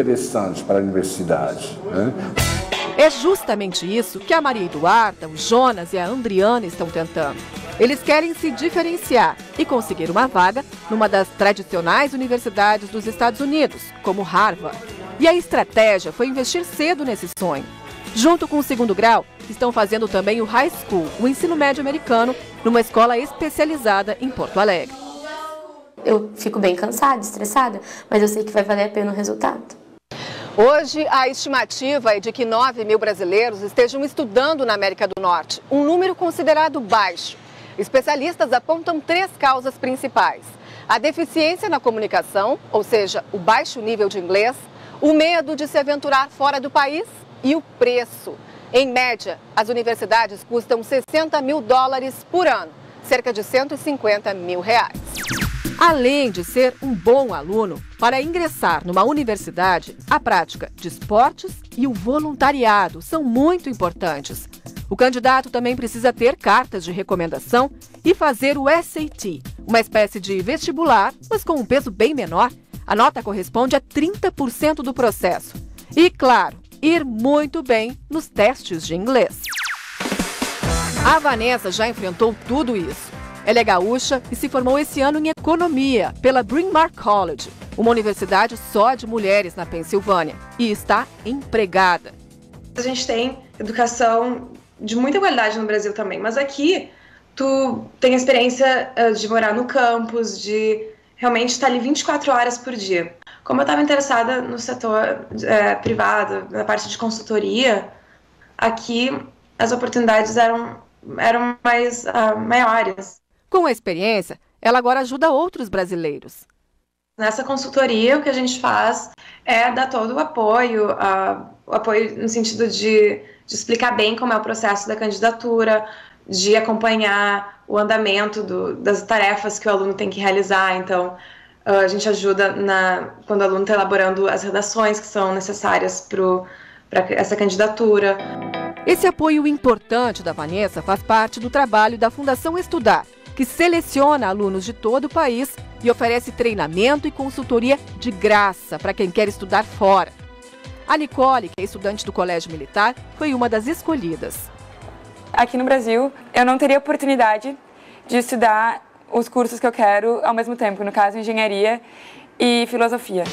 interessante para a universidade, né? É justamente isso que a Maria Eduarda, o Jonas e a Andriana estão tentando. Eles querem se diferenciar e conseguir uma vaga numa das tradicionais universidades dos Estados Unidos, como Harvard. E a estratégia foi investir cedo nesse sonho. Junto com o segundo grau, estão fazendo também o high school, o ensino médio americano, numa escola especializada em Porto Alegre. Eu fico bem cansada, estressada, mas eu sei que vai valer a pena o resultado. Hoje, a estimativa é de que 9 mil brasileiros estejam estudando na América do Norte, um número considerado baixo. Especialistas apontam 3 causas principais: a deficiência na comunicação, ou seja, o baixo nível de inglês, o medo de se aventurar fora do país e o preço. Em média, as universidades custam US$ 60 mil por ano, cerca de R$ 150 mil. Além de ser um bom aluno, para ingressar numa universidade, a prática de esportes e o voluntariado são muito importantes. O candidato também precisa ter cartas de recomendação e fazer o SAT, uma espécie de vestibular, mas com um peso bem menor. A nota corresponde a 30% do processo. E, claro, ir muito bem nos testes de inglês. A Vanessa já enfrentou tudo isso. Ela é gaúcha e se formou esse ano em economia pela Bryn Mawr College, uma universidade só de mulheres na Pensilvânia, e está empregada. A gente tem educação de muita qualidade no Brasil também, mas aqui tu tem a experiência de morar no campus, de realmente estar ali 24 horas por dia. Como eu estava interessada no setor privado, na parte de consultoria, aqui as oportunidades eram mais maiores. Com a experiência, ela agora ajuda outros brasileiros. Nessa consultoria, o que a gente faz é dar todo o apoio, o apoio no sentido de explicar bem como é o processo da candidatura, de acompanhar o andamento das tarefas que o aluno tem que realizar. Então, a gente ajuda quando o aluno está elaborando as redações que são necessárias para essa candidatura. Esse apoio importante da Vanessa faz parte do trabalho da Fundação Estudar, que seleciona alunos de todo o país e oferece treinamento e consultoria de graça para quem quer estudar fora. A Nicole, que é estudante do Colégio Militar, foi uma das escolhidas. Aqui no Brasil, eu não teria oportunidade de estudar os cursos que eu quero ao mesmo tempo, no caso, engenharia e filosofia,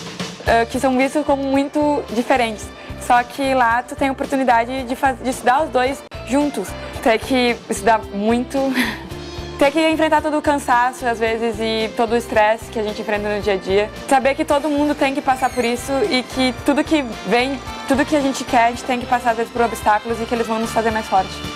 que são vistos como muito diferentes. Só que lá tu tem a oportunidade de estudar os dois juntos. Tem que estudar muito. Ter que enfrentar todo o cansaço, às vezes, e todo o estresse que a gente enfrenta no dia a dia. Saber que todo mundo tem que passar por isso e que tudo que vem, tudo que a gente quer, a gente tem que passar, às vezes, por obstáculos e que eles vão nos fazer mais fortes.